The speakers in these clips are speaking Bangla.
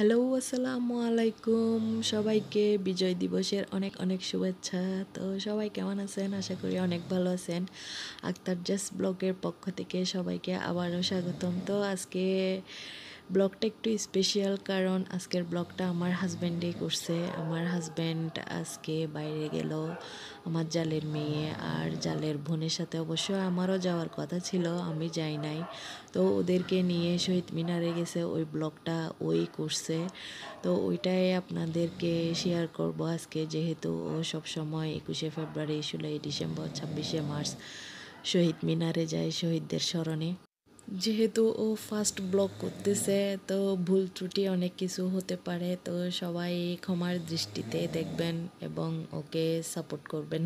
হ্যালো আসসালামু আলাইকুম সবাইকে বিজয় দিবসের অনেক অনেক শুভেচ্ছা। তো সবাই কেমন আছেন? আশা করি অনেক ভালো আছেন। আকতার জাস ব্লগের পক্ষ থেকে সবাইকে আবারও স্বাগতম। তো আজকে ব্লগটা একটু স্পেশাল, কারণ আজকের ব্লগটা আমার হাজব্যান্ডই করছে। আমার হাজব্যান্ড আজকে বাইরে গেল, আমার জালের মেয়ে আর জালের বোনের সাথে। অবশ্য আমারও যাওয়ার কথা ছিল, আমি যাই নাই। তো ওদেরকে নিয়ে শহীদ মিনারে গেছে, ওই ব্লগটা ওই করছে। তো ওইটাই আপনাদেরকে শেয়ার করব আজকে, যেহেতু ও সবসময় 21শে ফেব্রুয়ারি, 16ই ডিসেম্বর, 26শে মার্চ শহীদ মিনারে যায় শহীদদের স্মরণে। যেহেতু ও ফার্স্ট ব্লগ করতেছে, তো ভুল ত্রুটি অনেক কিছু হতে পারে। তো সবাই ক্ষমার দৃষ্টিতে দেখবেন এবং ওকে সাপোর্ট করবেন।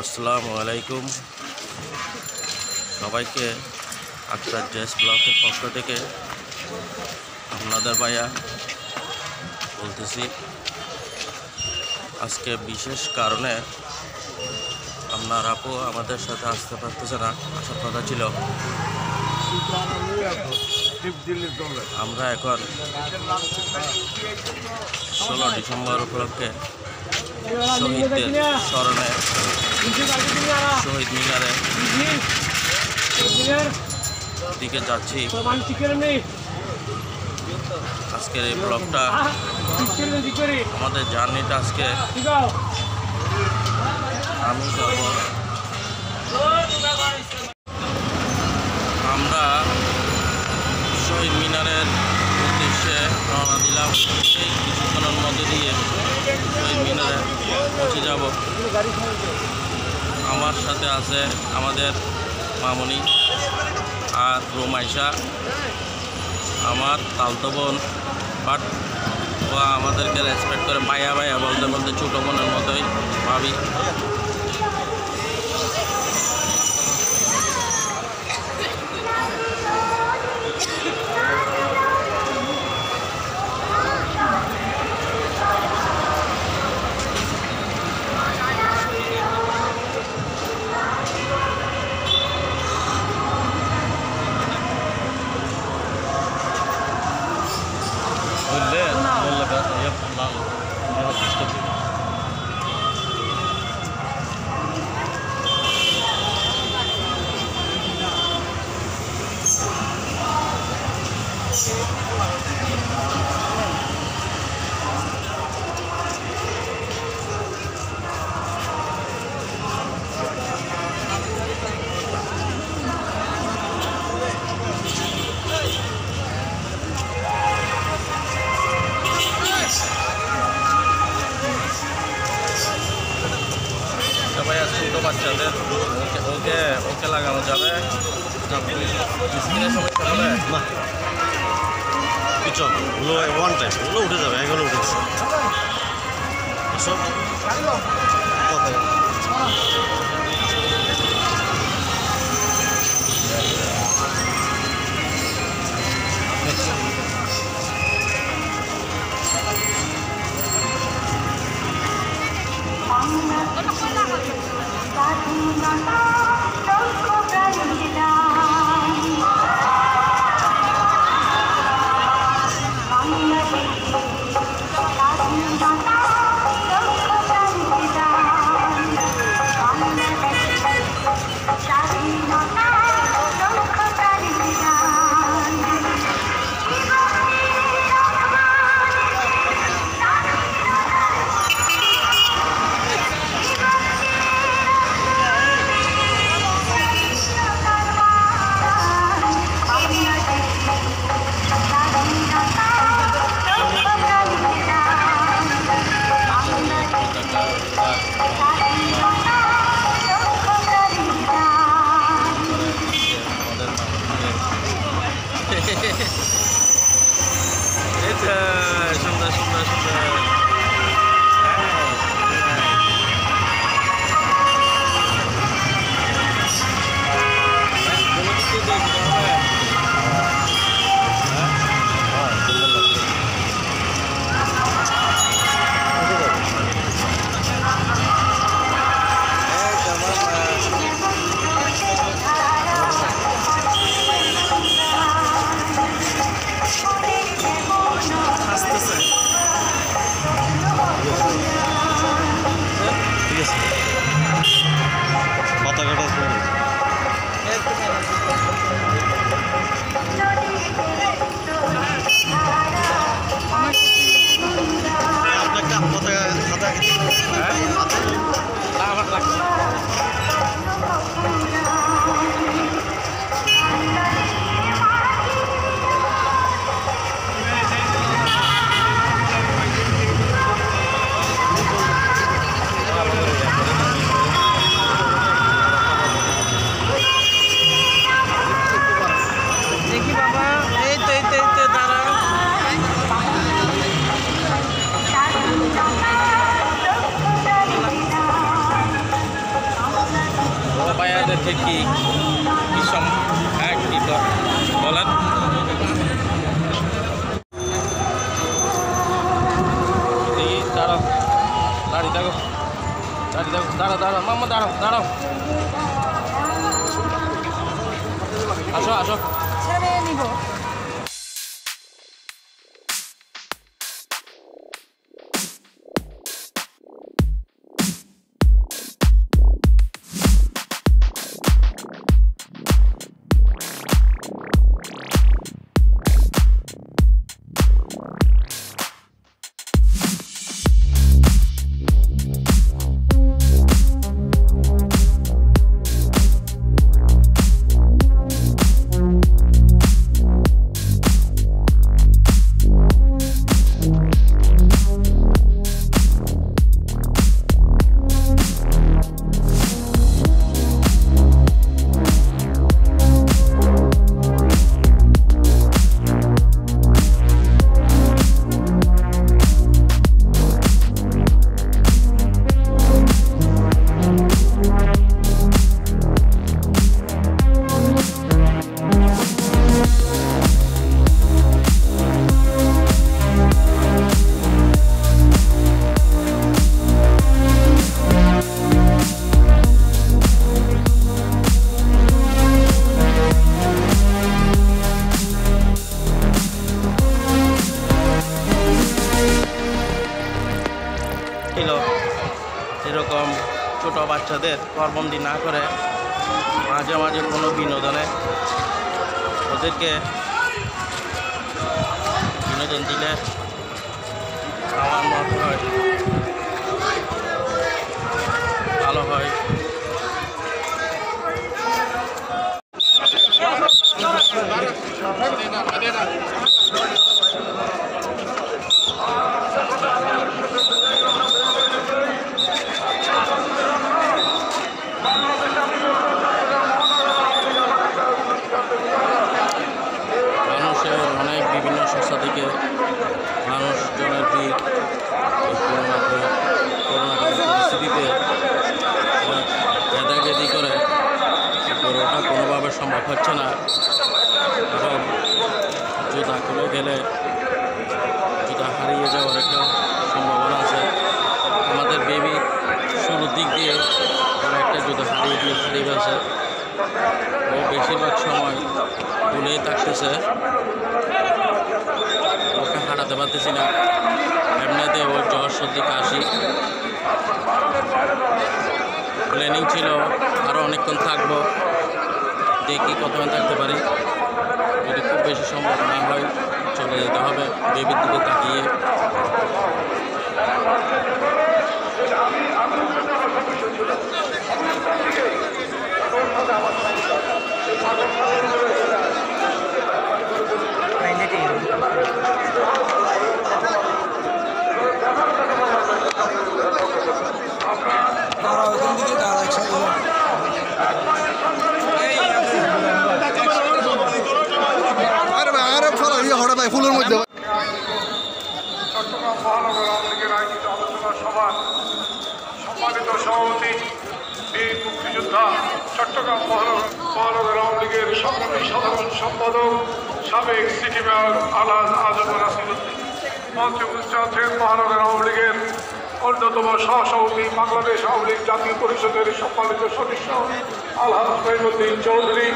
আসসালামু আলাইকুম সবাইকে। আকতার জাস ব্লগের পক্ষ থেকে আপনাদের ভাইয়া বলতেছি। আজকে বিশেষ কারণে আপনার আপু আমাদের সাথে আসতে পারতেছে না, আসার কথা ছিল। আমরা এখন 16 ডিসেম্বর উপলক্ষে শহীদদের স্মরণে শহীদ মিনারে দিকে যাচ্ছি। আজকের এই ব্লগটা, আমাদের জার্নিটা আজকে আমি যাব। আমরা শহীদ মিনারের উদ্দেশ্যে রওনা দিলাম। সেই কিছুক্ষণের মধ্যে দিয়ে শহীদ মিনারে পৌঁছে যাব। আমার সাথে আছে আমাদের মামনি আর রোমাইশা, আমার তালতো বোন। বাট ও আমাদেরকে রেসপেক্ট করে ভাইয়া ভাইয়া বলতে বলতে ছোটো বোনের মতোই ভাবি। ওকে লাগানো যাবে উঠে যাবে, এগুলো উঠেছে। থেকে কি সম্পর্কিত বলার দাঁড়াও দাঁড়াও মামা দাঁড়াও আসো আসো নিব ছিল এরকম ছোটো বাচ্চাদের কর্মবন্দী না করে মাঝে মাঝে কোনো বিনোদনে ওদেরকে বিনোদন দিলে আমার মত হয় ভালো হয়। মানুষজনের দিক করোনাকালীন পরিস্থিতিতে ভেদাভেদি করে ওটা কোনোভাবে সম্ভব হচ্ছে না, এবং জুতা খুলে গেলে জুতা হারিয়ে যাওয়ার একটা সম্ভাবনা আছে। আমাদের বেবি শুরুর দিক দিয়ে ওরা একটা জুতা হারিয়ে গেছে, ও বেশিরভাগ সময় তুলেই থাকতেছে, ওকে হারাতে পারতেছি না। এমনিতে ওর জ্বর সর্দি কাশি, প্ল্যানিং ছিল আরও অনেকক্ষণ থাকবো, দেখি কতক্ষণ থাকতে পারি। যদি খুব বেশি সম্ভব না হয় চলে যেতে হবে বেবির দিকে তাকিয়ে। চট্টগ্রাম মহানগর আওয়ামী লীগের আয়োজিত আলোচনা সভা সম্মানিত সভাপতি বীর মুক্তিযোদ্ধা, চট্টগ্রাম মহানগর আওয়ামী লীগের সংগ্রামী সাধারণ সম্পাদক সাবেক সিটি মেয়র আলহাজ আজমুল নাসিরুদ্দিন, মঞ্চে উপস্থিত আছেন মহানগর আওয়ামী লীগের অন্যতম সহসভাপতি বাংলাদেশ আওয়ামী লীগ জাতীয় পরিষদের সম্মানিত সদস্য আলহাজ ফরিদুদ্দিন চৌধুরী,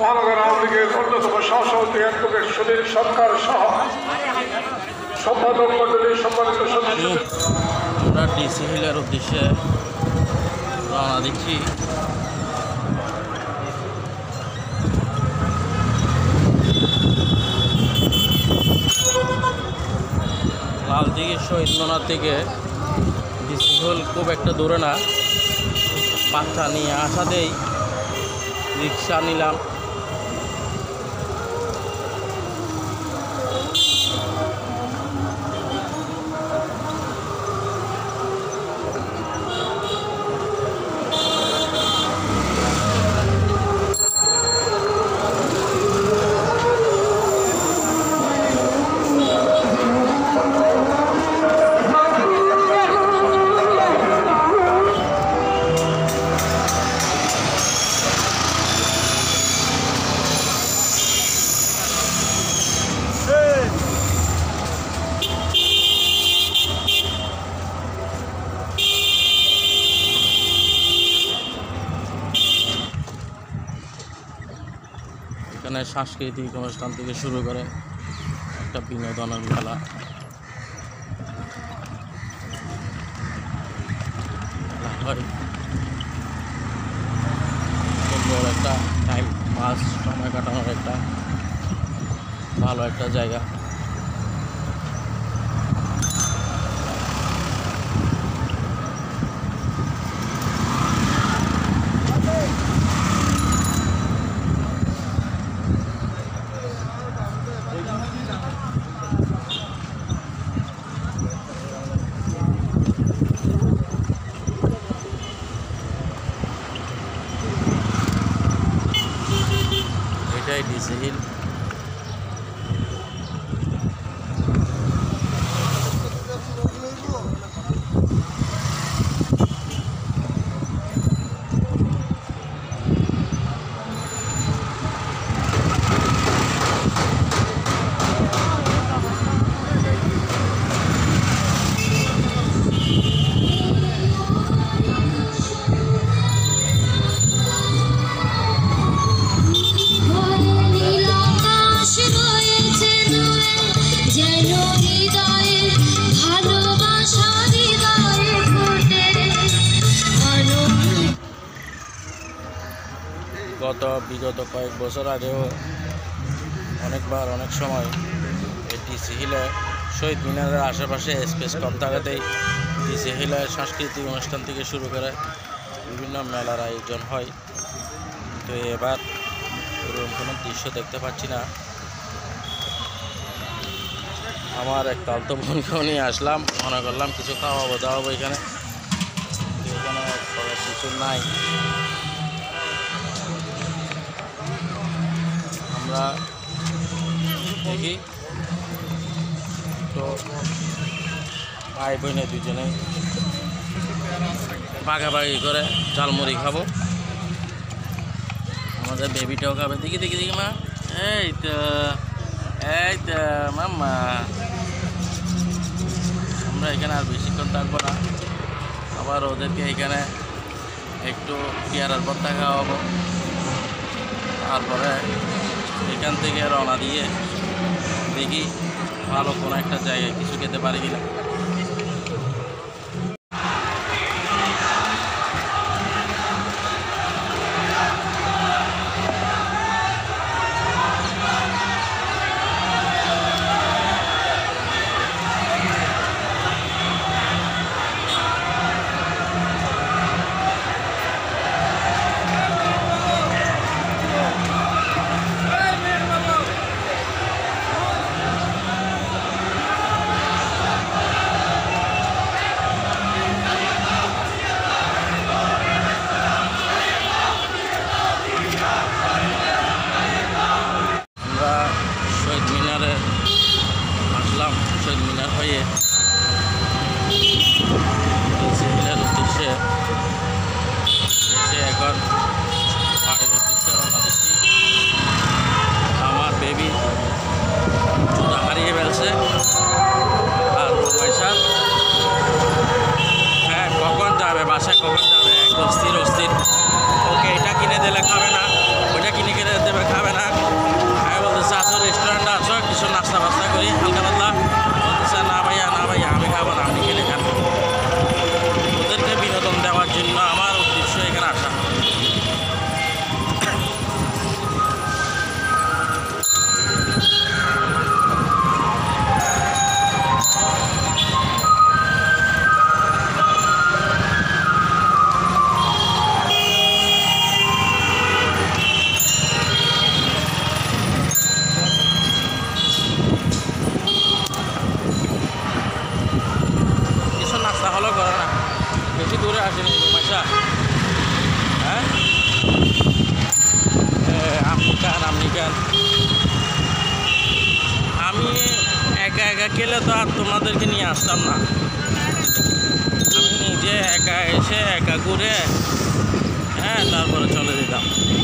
মহানগর আওয়ামী লীগের অন্যতম সহসভাপতি অ্যাডভোকেট সুনীল সরকার সহ সম্পাদক মন্ডলীর সম্মানিত সদস্য। আমরা ডিসি হিলের উদ্দেশ্যে রওনা দিচ্ছি। লালদিঘির শহীদমিনার থেকে ডিসি হিল খুব একটা দূরে না, বাচ্চা নিয়ে আসাতেই রিক্সা নিলাম। এখানে সাংস্কৃতিক অনুষ্ঠান থেকে শুরু করে একটা বিনোদনের মেলা। একটা টাইম পাস, সময় কাটানোর একটা ভালো একটা জায়গা। Hill বিগত কয়েক বছর আগেও অনেকবার অনেক সময় এই ডিসি হিলে শহীদ মিনারের আশেপাশে স্পেস কম থাকাতেই ডিসি হিলে সাংস্কৃতিক অনুষ্ঠান থেকে শুরু করে বিভিন্ন মেলার আয়োজন হয়। তো এবার এরকম কোনো দৃশ্য দেখতে পাচ্ছি না। আমার এক কাল তো বোনকেও নিয়ে আসলাম, মনে করলাম কিছু খাওয়াবো দাওয়াবো। এখানে এখানে কিছু নাই। দেখি তো ভাই বোনে দুজনে ভাগাভাগি করে ঝালমুড়ি খাবো। আমাদের বেবিটাও খাবে। দেখি দেখি দেখি মা, এই তো মাম্মা। আমরা এখানে আর বেশিক্ষণ থাকবো না, আবার ওদেরকে এখানে একটু পেয়ারার ভর্তা খাওয়াবো। তারপরে এখান থেকে রওনা দিয়ে দেখি ভালো কোনো একটা জায়গায় কিছু খেতে পারি কিনা। শহীদমিনার হয়ে শহীদমিনার উদ্দেশ্যে এখন বাড়ির উদ্দেশ্যে রওনা দিচ্ছি। আমার বেবি জুতা হারিয়ে ফেলছে, আর পয়সা হ্যাঁ কখন যাবে বাসায় কখন যাবে, এক অস্থির। ওকে এটা কিনে দিলে খাবে না, ওইটা কিনে কিনে দেবে খাবে না। আমি বলতেছি আসো রেস্টুরেন্টে আসো, কিছু নাস্তা বাস্তা করি হালকা পাতলা। না ভাইয়া না ভাইয়া আমি খাবো না, আমি খেলে খাবো। ওদেরকে বিনোদন দেওয়ার জন্য আমার উদ্দেশ্য এখানে আসা। আমি একা একা গেলে তো আর তোমাদেরকে নিয়ে আসতাম না। আমি নিজে একা এসে একা ঘুরে হ্যাঁ তারপরে চলে যেতাম।